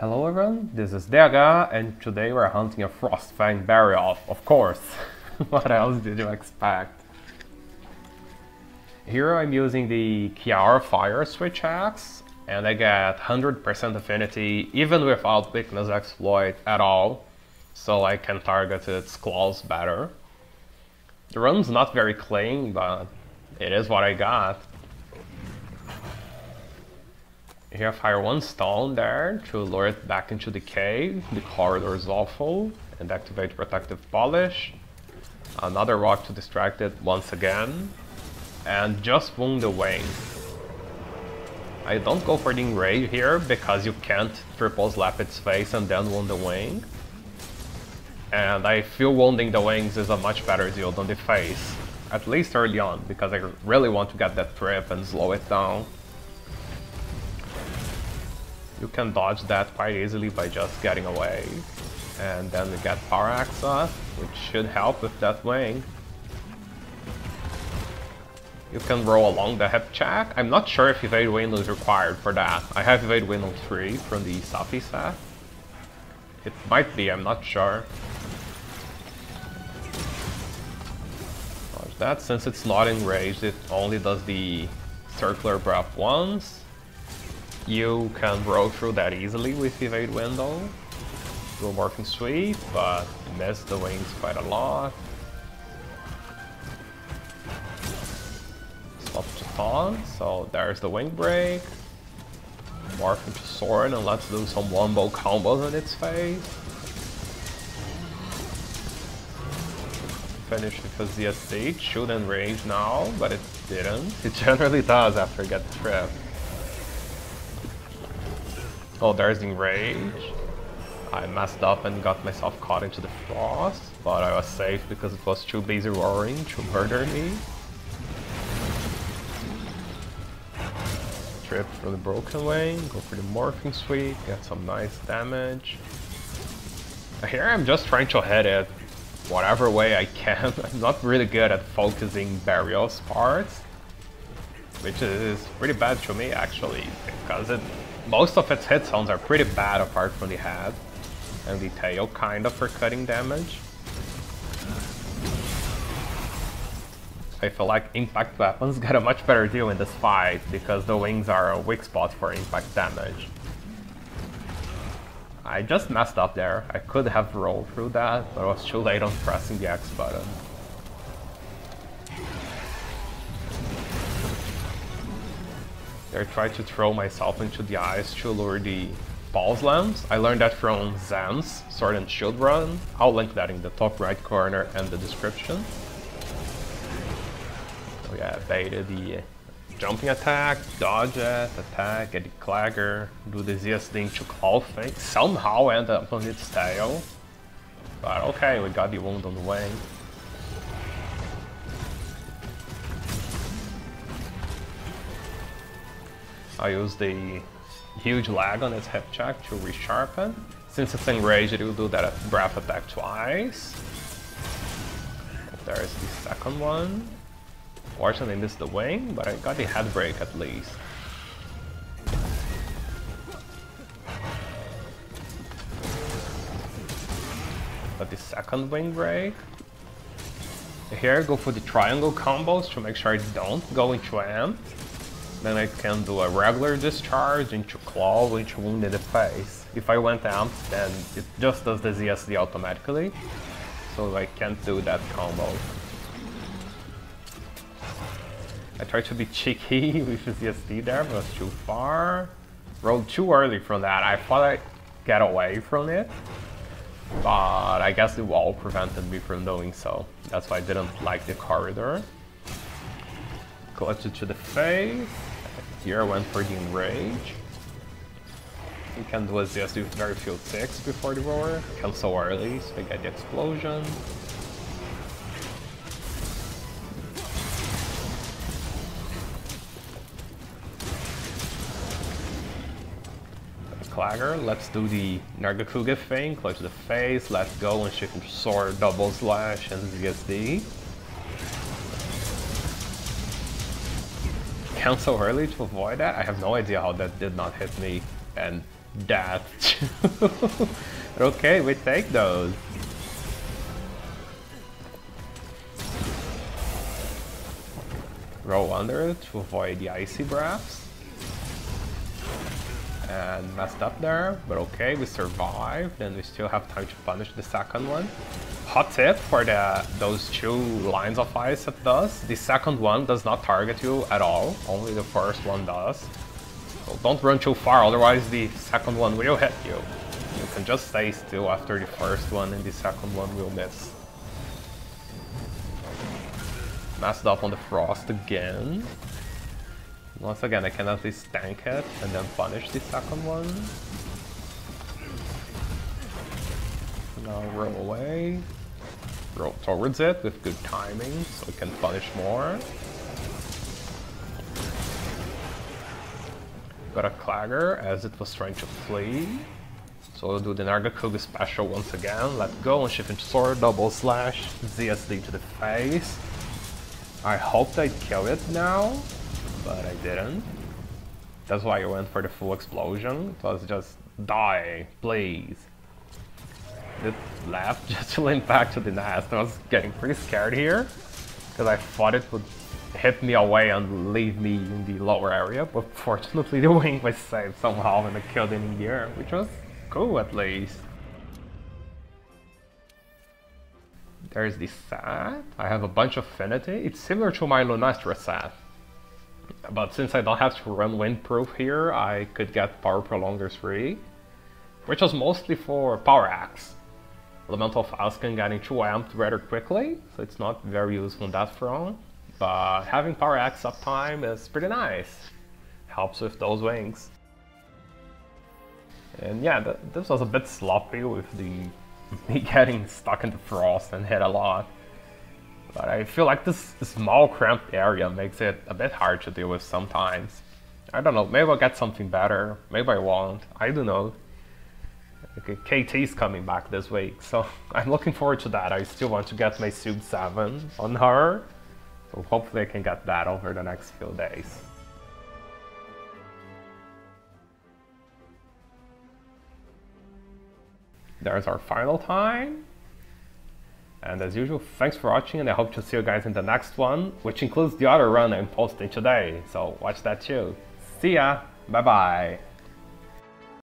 Hello everyone, this is Deaga, and today we're hunting a Frostfang Burial, of course. What else did you expect? Here I'm using the Kiara Fire Switch Axe, and I get 100% affinity, even without weakness exploit at all, so I can target its claws better. The run's not very clean, but it is what I got. Here I fire one stone there to lure it back into the cave. The corridor is awful, and activate protective polish. Another rock to distract it once again, and just wound the wing. I don't go for the Enrage here because you can't triple slap its face and then wound the wing. And I feel wounding the wings is a much better deal than the face, at least early on, because I really want to get that trip and slow it down. You can dodge that quite easily by just getting away. And then we get Power Axe off, which should help with that wing. You can roll along the hip check. I'm not sure if evade wind is required for that. I have evade wind on 3 from the Safi set. It might be, I'm not sure. Dodge that. Since it's not enraged, it only does the circular breath once. You can roll through that easily with evade window. Do a morphing sweep, but miss the wings quite a lot. Swap to taunt, so there's the wing break. Morph into Sorin and let's do some wombo combos on its face. Finish with a ZSD, it should enrage now, but it didn't. It generally does after you get the trip. Oh, there's the Enrage. I messed up and got myself caught into the frost, but I was safe because it was too busy roaring to murder me. Trip for the broken wing, go for the morphing sweep, get some nice damage. Here I'm just trying to hit it whatever way I can. I'm not really good at focusing Burial's parts, which is pretty bad to me actually, because most of its hit zones are pretty bad apart from the head and the tail kind of for cutting damage. I feel like impact weapons get a much better deal in this fight because the wings are a weak spot for impact damage. I just messed up there. I could have rolled through that, but I was too late on pressing the X button. I tried to throw myself into the ice to lure the ball slams. I learned that from Zen's Sword and Shield run. I'll link that in the top right corner and the description. So yeah, baited the jumping attack, dodge it, attack, get the Clagger, do the ZSD into Clawfake, somehow end up on its tail. But okay, we got the wound on the wing. I use the huge lag on its hip check to resharpen. Since it's enraged, it will do that breath attack twice. There's the second one. Fortunately, I missed the wing, but I got the head break at least. Got the second wing break. Here, go for the triangle combos to make sure I don't go into amp. Then I can do a regular discharge into claw, which wounded the face. If I went amp, then it just does the ZSD automatically, so I can't do that combo. I tried to be cheeky with the ZSD there, but it was too far. Rolled too early from that. I thought I'd get away from it, but I guess the wall prevented me from doing so. That's why I didn't like the corridor. Clutch it to the face. Here I went for the Enrage. You can do a ZSD with very few ticks before the roar. Come so early, so I get the explosion. Clagger, let's do the Nargacuga thing. Clutch the face, let's go, and shift into sword, double slash, and ZSD. Cancel early to avoid that. I have no idea how that did not hit me and death. Okay, we take those. Roll under it to avoid the icy breaths. And messed up there, but okay, we survived and we still have time to punish the second one. Hot tip for those two lines of ice at us, the second one does not target you at all, only the first one does. So don't run too far, otherwise the second one will hit you. You can just stay still after the first one and the second one will miss. Messed up on the frost again. Once again, I can at least tank it and then punish the second one. Now roll away. Roll towards it with good timing so we can punish more. Got a Clagger as it was trying to flee. So we'll do the Nargacuga special once again. Let go and shift into sword, double slash, ZSD to the face. I hoped I'd kill it now, but I didn't. That's why I went for the full explosion. It was just, die, please. It left just to limp back to the nest. I was getting pretty scared here, because I thought it would hit me away and leave me in the lower area, but fortunately the wing was saved somehow and I killed it in the air, which was cool at least. There's the set. I have a bunch of Affinity. It's similar to my Lunastra set. But since I don't have to run Windproof here, I could get Power Prolonger free, which was mostly for Power Axe. Elemental Askin getting too amped rather quickly, so it's not very useful on that front, but having Power Axe uptime is pretty nice. Helps with those wings. And yeah, this was a bit sloppy with me getting stuck in the frost and hit a lot. But I feel like this small cramped area makes it a bit hard to deal with sometimes. I don't know, maybe I'll get something better, maybe I won't, I don't know. Okay, KT's coming back this week, so I'm looking forward to that. I still want to get my Sub 7 on her, so hopefully I can get that over the next few days. There's our final time. And as usual, thanks for watching and I hope to see you guys in the next one, which includes the other run I'm posting today, so watch that too. See ya, bye bye!